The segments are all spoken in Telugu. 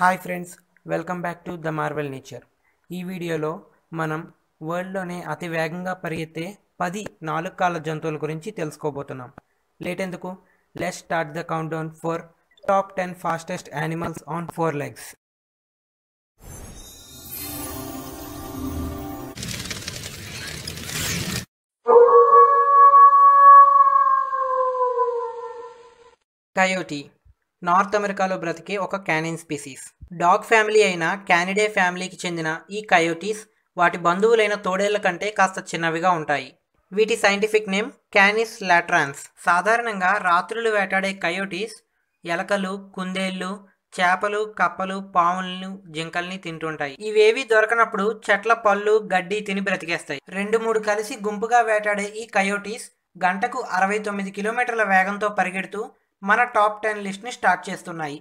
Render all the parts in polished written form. High friends welcome back to the Marvel nature ई वीडियो मनम वर्ल्ड अति वेगंगा परिगेत्ते 10 नालुकाल जंतुवुल गुरिंची तेलुसुकोबोतुन्नाम लेटेंदुकु let's start the countdown for top 10 fastest animals on 4 legs. Coyote North America ब्रतिके और कैनिन स्पीसीज़ डॉग फैमिली अयिना कैनिडे फैमिली की चेंदिना ई कयोटीज़ वाटी बंधुवुलैन तोडेल्ल कंटे कास्ता चिन्नविगा उंटाई। वीटी साइंटिफिक नेम कैनिस लैट्रांस। साधारणंगा रात्रुलु वेटाडे कयोटीज़ एलकलु कुंदेलु चेपलु कप्पलु पामुलनु जिंकल्नि तिंटुंटाई। इवेवी दोरकनप्पुडु चेट्ल पल्लु गड्डी तिनि ब्रतिकेस्ताई। 2-3 कलिसि गुंपुगा वेटाडे ई कयोटीज़ गंटकु 69 किलोमीटर्ल वेगंतो परिगेडुतू మన టాప్ 10 లిస్ట్ ని స్టార్ట్ చేస్తున్నాయి।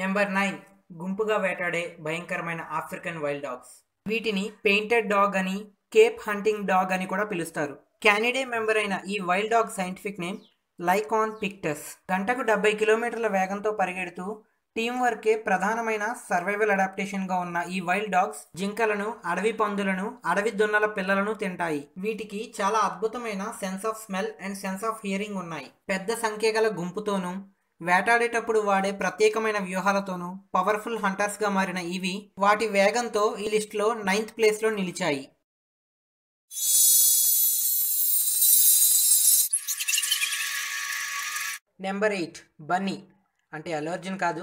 నెంబర్ 9 గుంపుగా వేటాడే భయంకరమైన ఆఫ్రికన్ వైల్డ్ డాగ్స్। వీటిని పెయింటెడ్ డాగ్ అని కేప్ హంటింగ్ డాగ్ అని కూడా పిలుస్తారు। కెనడే మెంబర్ అయిన ఈ wild dog scientific name Lycaon pictus. గంటకు 70 కిలోమీటర్ల వేగంతో పరిగెడుతూ टीम वर्के प्रधानमैन सर्वाइवल अडाप्टेशन गा उन्न ई वैल्ड डॉग्स जिंकलनु अडवी पंदुलनु अडवी दुन्नल पिल्ललनु तिंटाई। वीटिकी चाला अद्भुतमैन sense of smell and sense of hearing उन्नाई। पेद्द संख्यगल गुंपुतोनु वेटाडेटप्पुडु वाडे प्रत्येकमैन व्यूहालतोनु पवर्फुल हंटर्स गा मारिन इवी वाटी वेगंतो ई लिस्ट लो 9th प्लेस लो निलिचाई। नंबर 8 बनी अंटे अलर्जिन कादु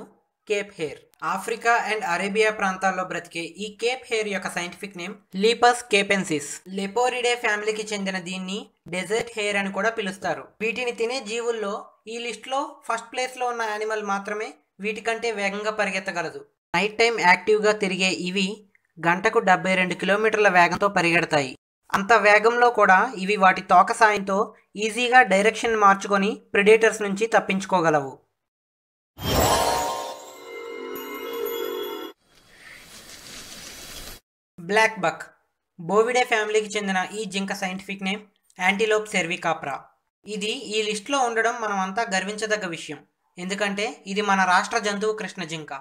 cape hare. Africa and Arabia प्रांतालो ब्रतिके ई केप हेयर योक्क scientific name Lepus capensis. Leporidae family की चेंदिन दीन्नी डेजर्ट हेयर अनि कूडा पिलुस्तारु। वीटिनि तिने जीवुल्लो ई लिस्ट लो फस्ट प्लेस लो उन्न एनिमल मात्रमे वीटिकंटे वेगंगा परिगेत्तगलदु। नाइट टाइम एक्टिव गा तिरिगे इवी गंटकु 72 किलोमीटर्ल वेगंतो परिगेडतायि। అంత వేగంలో కూడా ఇవి వాటి తోక సాయంతో ఈజీగా డైరెక్షన్ మార్చుకొని ప్రెడేటర్స్ నుంచి తప్పించుకోగలవు। ब्लैक बक बोविडे फैमिली की चेंदिन ई जिंक साइंटिफिक नेम एंटीलोप सर्विकाप्रा। इदी ई लिस्ट लो उंडडं मनमंता गर्विंचदग्ग विषयं एंदुकंटे इदी मन राष्ट्र जंतुवु कृष्ण जिंक।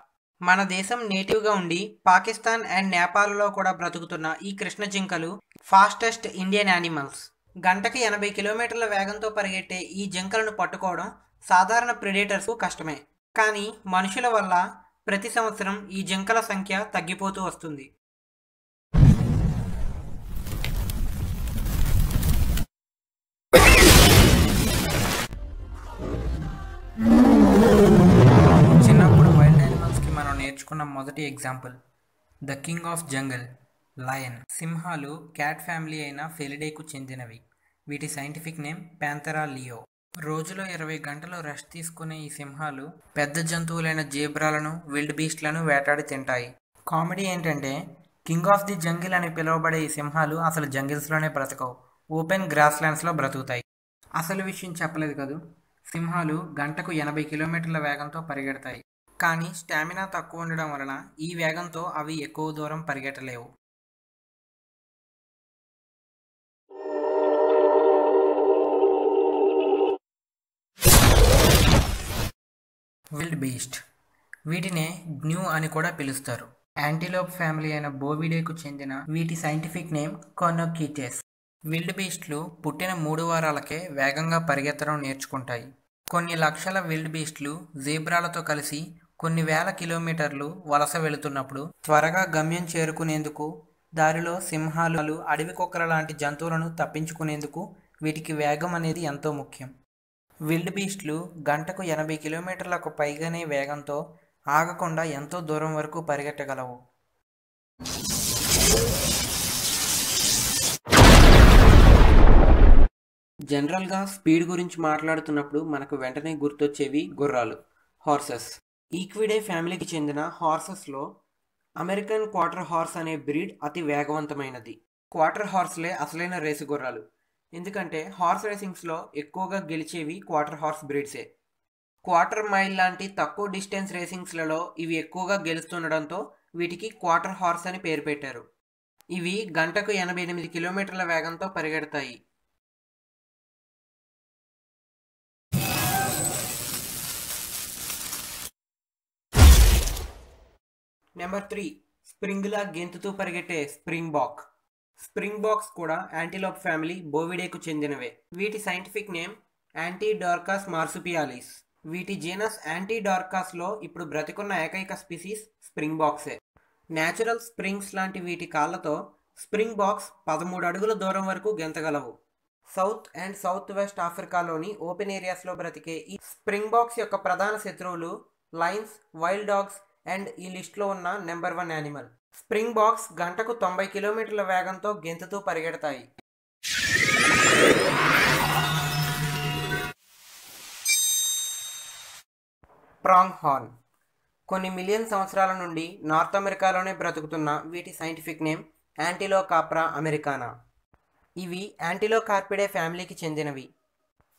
मन देशं नेटिव गा उंडी पाकिस्तान अंड नेपाल लो कूडा ब्रतुकुतुन्न ई कृष्ण जिंकलु फास्टेस्ट इंडियन एनिमल्स। गंटकी 80 किलोमीटर्ल वेगंतो परिगेट्टे ई जिंकलनु पट्टुकोवडं साधारण प्रेडेटर्स कु कष्टमे, कानी मनुषुल वल्ल प्रति संवत्सरं ई जिंकल संख्य तग्गिपोतू वस्तुंदी। మొదటి example the king of jungle lion. సింహాలు క్యాట్ ఫ్యామిలీ అయిన ఫెలిడేకు చెందినవి। వీటి సైంటిఫిక్ నేమ్ ప్యాంతెరా లియో। రోజులో 20 గంటలు రెస్ట్ తీసుకునే ఈ సింహాలు పెద్ద జంతువులైన జీబ్రాలను విల్డ్ బీస్ట్లను వేటాడి తింటాయి। కామెడీ ఏంటంటే కింగ్ ఆఫ్ ది జంగిల్ అని పిలువబడే ఈ సింహాలు అసలు జంగిల్స్లోనే బ్రతకవు, ఓపెన్ గ్రాస్ ల్యాండ్స్లో బ్రతుకుతాయి। అసలు విషయం చెప్పలేదు కదా, సింహాలు గంటకు 80 కిలోమీటర్ల వేగంతో పరిగెడతాయి, కానీ స్టామినా తక్కువ ఉండడం వలన ఈ వేగంతో అవి ఎక్కువ దూరం పరిగెట్టలేవు। విల్డ్ బీస్ట్ వీటినే గ్న్యూ అని కూడా పిలుస్తారు। యాంటిలోప్ ఫ్యామిలీ అయిన బోవిడేకు చెందిన వీటి సైంటిఫిక్ నేమ్ కోనోకిటెస్। విల్డ్ బీస్ట్లు పుట్టిన 3 వారాలకే వేగంగా పరిగెత్తడం నేర్చుకుంటాయి। కొన్ని లక్షల విల్డ్ బీస్ట్లు జీబ్రాలతో కలిసి కొన్ని వేల కిలోమీటర్లు వలస వెళుతున్నప్పుడు త్వరగా గమ్యం చేరుకునేందుకు దారిలో సింహాలు అడవి కుక్కల లాంటి జంతువులను తప్పించుకునేందుకు వీటికి వేగం అనేది ఎంతో ముఖ్యం। విల్డ్ బీస్ట్లు గంటకు 80 కిలోమీటర్లకు పైగానే వేగంతో ఆగకుండా ఎంతో దూరం వరకు పరిగెట్టగలవు। జనరల్ గా స్పీడ్ గురించి మాట్లాడుతున్నప్పుడు మనకు వెంటనే గుర్తొచ్చేవి గుర్రాలు హార్సెస్। ఈక్విడే ఫ్యామిలీకి చెందిన హార్సెస్ లో అమెరికన్ క్వార్టర్ హార్స్ అనే బ్రీడ్ అతి వేగవంతమైనది। క్వార్టర్ హార్స్లే అసలైన రేసు గుర్రాలు, ఎందుకంటే హార్స్ రేసింగ్స్లో ఎక్కువగా గెలిచేవి క్వార్టర్ హార్స్ బ్రీడ్సే। క్వార్టర్ మైల్ లాంటి తక్కువ డిస్టెన్స్ రేసింగ్స్లలో ఇవి ఎక్కువగా గెలుస్తుండడంతో వీటికి క్వార్టర్ హార్స్ అని పేరు పెట్టారు। ఇవి గంటకు 88 కిలోమీటర్ల వేగంతో పరిగెడతాయి। నెంబర్ 3 స్ప్రింగ్లా గెంతుతూ పరిగెట్టే స్ప్రింగ్బాక్. స్ప్రింగ్బాక్స్ కూడా యాంటిలోప్ ఫ్యామిలీ బోవిడేకు చెందినవే. వీటి సైంటిఫిక్ నేమ్ యాంటీడార్కాస్ మార్సుపియాలిస్. వీటి జీనస్ యాంటీడార్కాస్లో ఇప్పుడు బ్రతికున్న ఏకైక స్పీసీస్ స్ప్రింగ్బాక్సే. న్యాచురల్ స్ప్రింగ్స్ లాంటి వీటి కాళ్ళతో స్ప్రింగ్బాక్స్ 13 అడుగుల దూరం వరకు గెంతగలవు. సౌత్ అండ్ సౌత్ వెస్ట్ ఆఫ్రికాలోని ఓపెన్ ఏరియాస్లో బ్రతికే ఈ స్ప్రింగ్బాక్స్ యొక్క ప్రధాన శత్రువులు లయన్స్, వైల్డ్ డాగ్స్ అండ్ ఈ లిస్ట్లో ఉన్న నెంబర్ 1 యానిమల్. స్ప్రింగ్బాక్స్ గంటకు 90 కిలోమీటర్ల వేగంతో గెంతుతూ పరిగెడతాయి. ప్రాంగ్ హార్న్. కొన్ని మిలియన్ సంవత్సరాల నుండి నార్త్ అమెరికాలోనే బ్రతుకుతున్న వీటి సైంటిఫిక్ నేమ్ యాంటిలోకాప్రా అమెరికానా. ఇవి యాంటిలోకార్పిడే ఫ్యామిలీకి చెందినవి.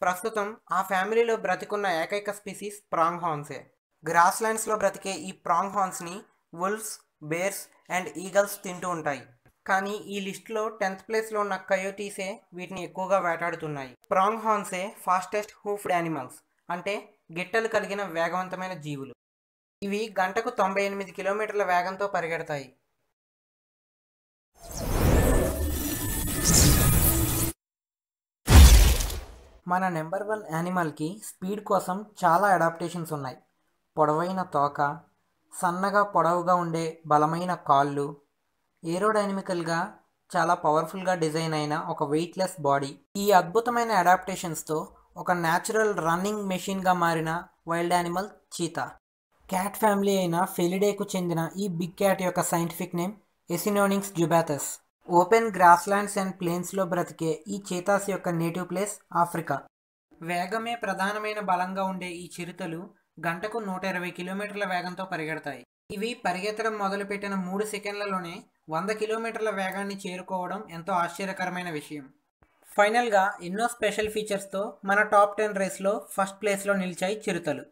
ప్రస్తుతం ఆ ఫ్యామిలీలో బ్రతికున్న ఏకైక స్పీసీస్ ప్రాంగ్ హార్న్సే. గ్రాస్ ల్యాండ్స్లో బ్రతికే ఈ ప్రాంగ్ హార్న్స్ని వుల్వ్స్, బేర్స్ అండ్ ఈగల్స్ తింటూ ఉంటాయి. కానీ ఈ లిస్ట్లో 10th ప్లేస్లో ఉన్న కయోటీసే వీటిని ఎక్కువగా వేటాడుతున్నాయి. ప్రాంగ్ హార్న్సే ఫాస్టెస్ట్ హూఫ్డ్ యానిమల్స్, అంటే గిట్టలు కలిగిన వేగవంతమైన జీవులు. ఇవి గంటకు 98 కిలోమీటర్ల వేగంతో పరిగెడతాయి. మన నెంబర్ 1 యానిమల్కి స్పీడ్ కోసం చాలా అడాప్టేషన్స్ ఉన్నాయి. పొడవైన తోక, సన్నగా పొడవుగా ఉండే బలమైన కాళ్ళు, ఏరోడైనమికల్గా చాలా పవర్ఫుల్గా డిజైన్ అయిన ఒక వెయిట్లెస్ బాడీ. ఈ అద్భుతమైన అడాప్టేషన్స్తో ఒక న్యాచురల్ రన్నింగ్ మెషిన్గా మారిన wild animal cheetah. Cat family అయిన ఫెలిడేకు చెందిన ఈ బిగ్ క్యాట్ యొక్క scientific name Acinonyx jubatus. Open grasslands and ప్లేన్స్లో బ్రతికే ఈ చీతాస్ యొక్క నేటివ్ ప్లేస్ ఆఫ్రికా. వేగమే ప్రధానమైన బలంగా ఉండే ఈ చిరుతలు గంటకు 120 కిలోమీటర్ల వేగంతో పరిగెడతాయి. ఇవి పరిగెత్తడం మొదలుపెట్టిన 3 సెకండ్లలోనే 100 కిలోమీటర్ల వేగాన్ని చేరుకోవడం ఎంతో ఆశ్చర్యకరమైన విషయం. ఫైనల్గా ఎన్నో స్పెషల్ ఫీచర్స్తో మన టాప్ 10 రేస్లో ఫస్ట్ ప్లేస్లో నిలిచాయి చిరుతలు.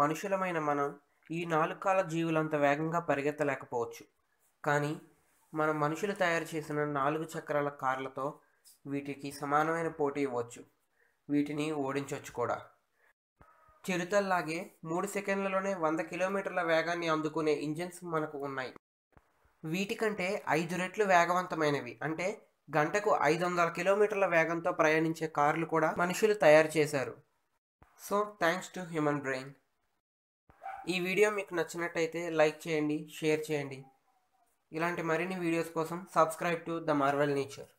మనుషులమైన మనం ఈ 4 కాళ్ళ జీవులంత వేగంగా పరిగెత్తలేకపోవచ్చు. కానీ మన మనుషులు తయారు చేసిన 4 చక్రాల కార్లతో వీటికి సమానమైన పోటీ ఇవ్వచ్చు, వీటిని ఓడించవచ్చు కూడా. చిరుతల్లాగే 3 సెకండ్లలోనే 100 కిలోమీటర్ల వేగాన్ని అందుకునే ఇంజిన్స్ మనకు ఉన్నాయి. వీటికంటే 5 రెట్లు వేగవంతమైనవి, అంటే గంటకు 500 కిలోమీటర్ల వేగంతో ప్రయాణించే కార్లు కూడా మనుషులు తయారు చేశారు. So thanks to human brain. ఈ వీడియో మీకు నచ్చినట్టయితే లైక్ చేయండి, షేర్ చేయండి. ఇలాంటి మరిన్ని వీడియోస్ కోసం subscribe to the Marvel nature.